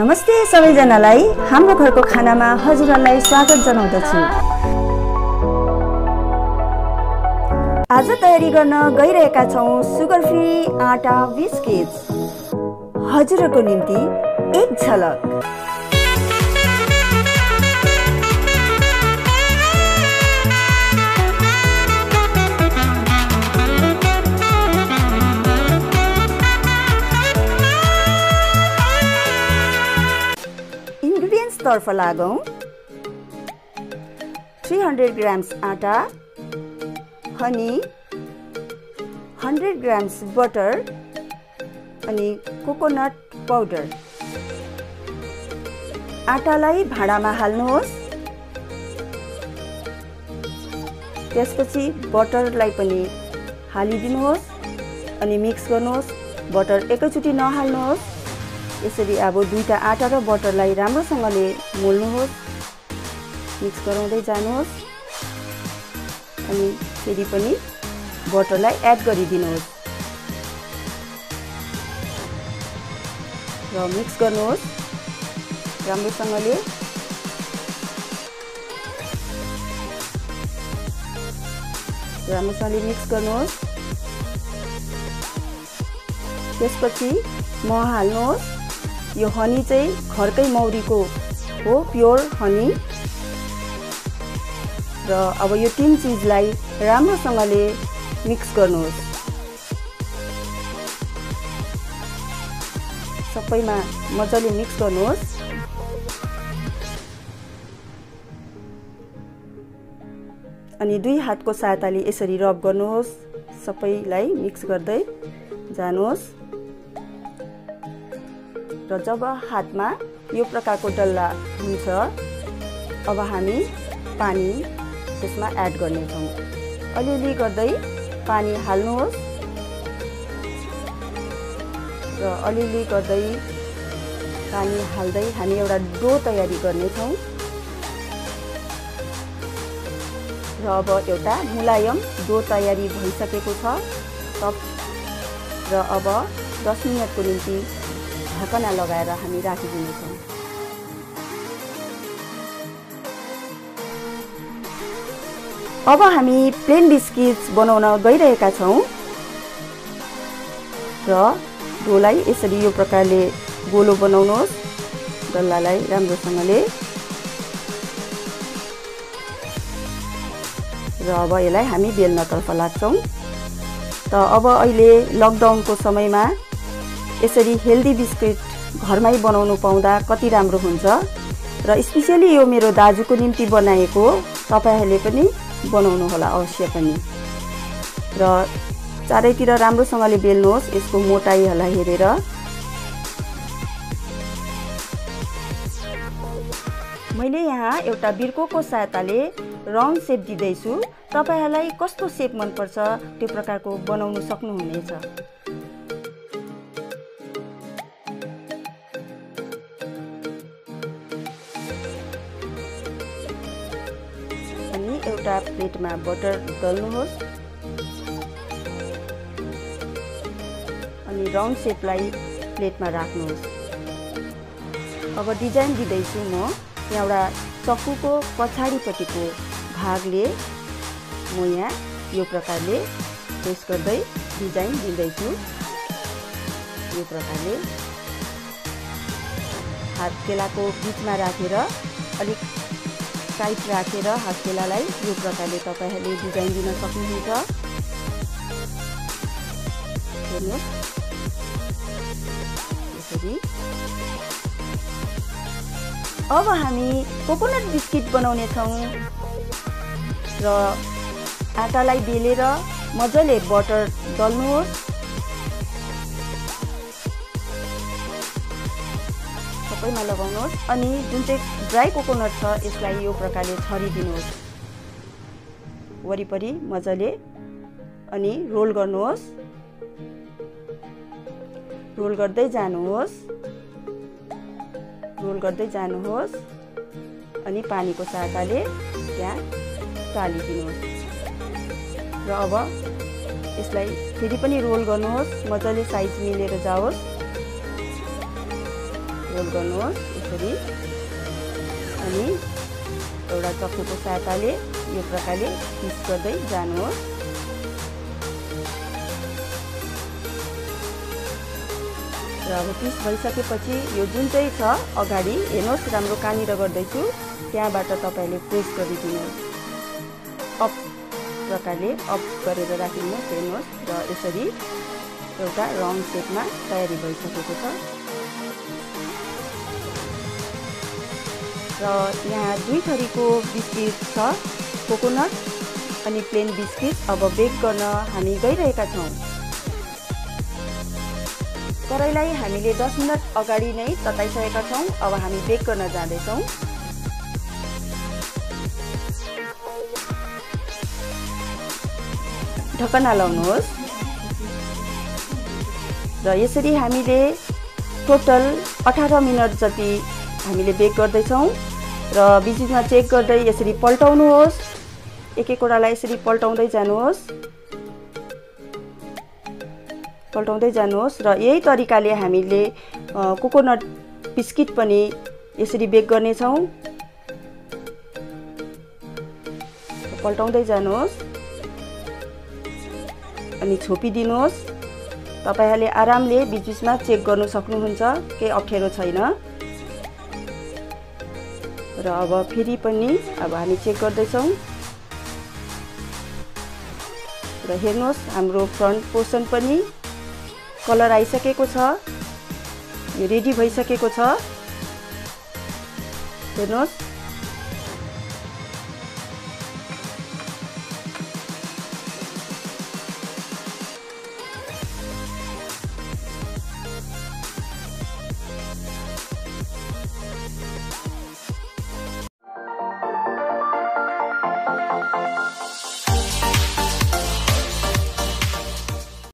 नमस्ते सबैजनालाई हाम्रो घरको खानामा हजुरहरुलाई स्वागत जनाउँदछु। आज तयारी गर्न गइरहेका छौं सुगर फ्री आटा बिस्किट। हजुरहरुको निम्ति एक झलक। तर्फ लागौं। 300 ग्राम्स आटा, हनी, 100 ग्राम्स बटर अनि कोकोनट पाउडर। आटालाई भाँडामा हाल्नुहोस्, त्यसपछि बटरलाई पनि हालिदिनुहोस् अनि मिक्स गर्नुहोस्। बटर एकैचोटी नहाल्नुहोस्। यसरी अब दुईटा आटा र बटरलाई राम्रोसँगले मोल्नुहोस्, मिक्स गराउँदै जानुहोस् अनि फेरि पनि बटरलाई एड गरिदिनुहोस् र मिक्स गर्नुहोस् राम्रोसँगले। मिक्स गर्नुहोस्, त्यसपछि मह हाल्नुहोस्। यो हनी चाहिँ घरकै मौरीको हो, प्योर हनी। र अब यो तीन चीजलाई राम्रोसँगले मिक्स गर्नुहोस्, सबैमा मजाले मिक्स गर्नुहोस्। अनि दुई हातको सहायताले यसरी रब गर्नुहोस्, सबैलाई मिक्स गर्दै जानुहोस्। र जब हातमा यो प्रकारको डल्ला हुन्छ, अब हामी पानी त्यसमा एड गर्नेछौँ। अलिअलि गर्दै पानी हाल्नुहोस् र अलिअलि गर्दै पानी हाल्दै हामी एउटा डो तयारी गर्नेछौँ। र अब एउटा मुलायम डो तयारी भइसकेको छ। र अब 10 मिनेटको निम्ति ढकना लगाएर हामी राखिदिन्छौँ। अब हामी प्लेन बिस्किट्स बनाउन गइरहेका छौँ र डोलाई यसरी यो प्रकारले गोलो बनाउनुहोस्, डल्लालाई राम्रोसँगले। र अब यसलाई हामी बेल्नतर्फ लाग्छौँ। त अब अहिले लकडाउनको समयमा यसरी हेल्दी बिस्किट घरमै बनाउनु पाउँदा कति राम्रो हुन्छ। र स्पेशली यो मेरो दाजुको निम्ति बनाएको, तपाईहरुले पनि बनाउनु होला अवश्य पनि। र चारैतिर राम्रोसँगले बेल्नुहोस्, यसको मोटाइहरुलाई हेरेर। मैले यहाँ एउटा बिर्कोको सहायताले राउन्ड शेप दिदै छु, तपाईहरुलाई कस्तो शेप मन पर्छ त्यो प्रकारको बनाउन सक्नुहुनेछ। एउटा प्लेटमा बटर दल्नुहोस् अनि राउन्ड शेपलाई प्लेटमा राख्नुहोस्। अब डिजाइन दिँदैछु म। एउटा चक्कुको पछाडिपट्टिको भागले म यहाँ यो प्रकारले प्रेस गर्दै डिजाइन दिँदैछु। यो प्रकारले हात केलाको बिचमा राखेर अलिक साइड राखेर हातकेलालाई यो प्रकारले तपाईहरुले डिजाइन दिन सक्नुहुन्छ। अब हामी कोकोनट बिस्किट बनाउने छौँ र आटालाई बेलेर मजाले बटर दल्नुहोस्। सबैमा लगाउनुहोस् अनि जुन चाहिँ ड्राई कोकोनट छ यसलाई यो प्रकारले छरिदिनुहोस् वरिपरि मजाले अनि रोल गर्नुहोस्। रोल गर्दै जानुहोस्, अनि पानीको सहायताले त्यहाँ टालिदिनुहोस्। र अब यसलाई फेरि पनि रोल गर्नुहोस्, मजाले साइज मिलेर जाओस्। र गोल गर्नुहोस्। यसरी अनि एउटा चक्कीको सहायताले यो प्रकारले फिस गर्दै जानुहोस्। र अब फिस भइसकेपछि यो जुन चाहिँ छ अगाडि हेर्नुहोस् राम्रो कानेर गर्दैछु, त्यहाँबाट तपाईले प्रेस गरिदिनुहोस्। अप प्रकारले अप गरेर राखिदिनुहोस्। हेर्नुहोस् र यसरी एउटा राउन्ड शेपमा तयारी भइसकेको छ। र यहाँ दुई थरीको बिस्किट छ, कोकोनट अनि प्लेन बिस्किट। अब बेक गर्न हामी गइरहेका छौँ। कराईलाई हामीले 10 मिनट अगाडि नै तताइसकेका छौँ। अब हामी बेक गर्न जाँदैछौँ। ढक्कन हलाउनुहोस् र यसरी हामीले टोटल 18 मिनट जति हामीले बेक गर्दैछौँ। र बिचमा चेक गर्दै यसरी पल्टाउनुहोस्। एक एकवटालाई यसरी पल्टाउँदै जानुहोस् र यही तरिकाले हामीले कोकोनट बिस्किट पनि यसरी बेक गर्नेछौँ। पल्टाउँदै जानुहोस् अनि छोपिदिनुहोस्। तपाईहरुले आरामले बिचमा चेक गर्न सक्नुहुन्छ, केही अप्ठ्यारो छैन। र अब फेरि पनि अब हामी चेक गर्दैछौँ। र हेर्नुहोस् हाम्रो फ्रन्ट पोर्सन पनि कलर आइसकेको छ, यो रेडी भइसकेको छ। हेर्नुहोस्।